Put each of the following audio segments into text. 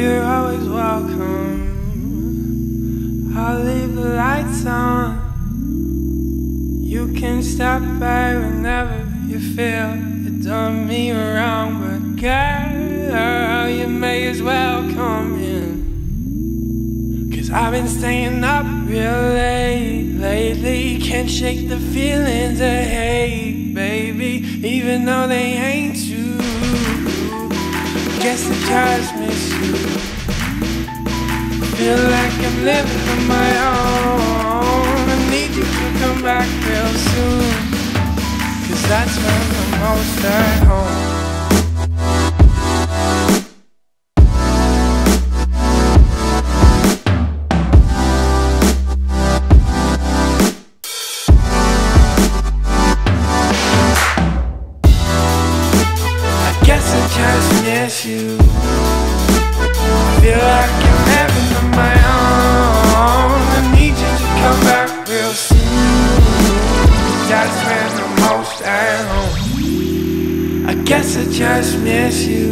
you're always welcome. I'll leave the lights on. You can stop by whenever you feel you done me wrong, but girl, you may as well come in. 'Cause I've been staying up real late lately. Can't shake the feelings of hate, baby, even though they ain't you. Guess I just miss you. Feel like I'm living on my own. I need you to come back real soon, 'cause that's when I'm most at home. You. I feel like I'm heaven on my own. I need you to come back real soon. That's when I'm most at home. I guess I just miss you.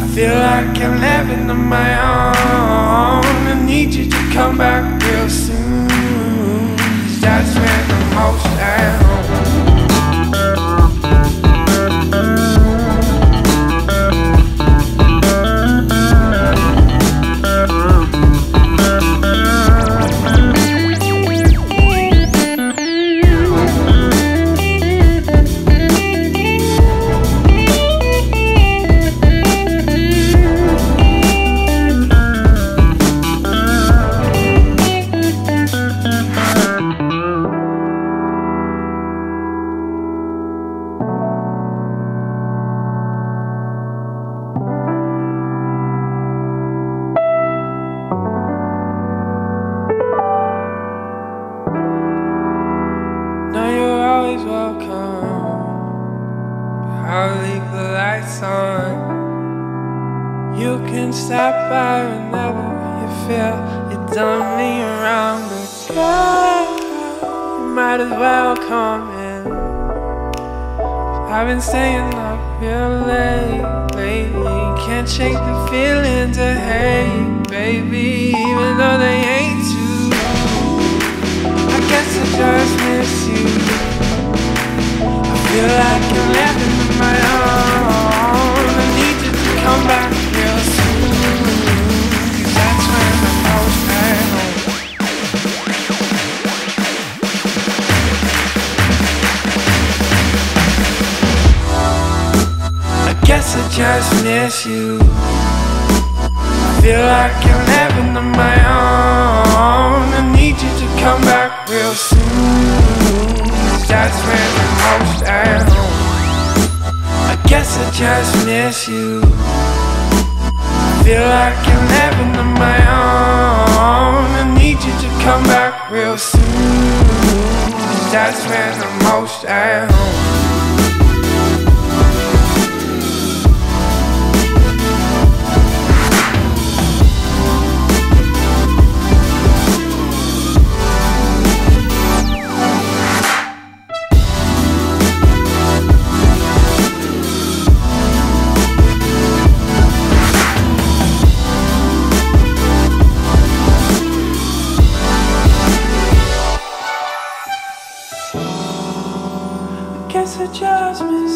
I feel like I'm heaven on my own. I need you to come back real soon. That's when I'm most at home. I'll leave the lights on. You can stop by whenever you feel you done me wrong, but girl, you might as well come in. I've been staying up real late lately. Can't shake the feelings of hate, baby, even though they ain't you. I guess I just miss you. I feel like I'm laughing. My own. I need you to come back real soon, 'cause that's when I'm most at home. I guess I just miss you. I feel like I'm living on my own. I need you to come back real soon, 'cause that's when I'm most at home. Guess I just miss you. I feel like I'm living on my own. I need you to come back real soon. That's when I'm most at home. I guess I just miss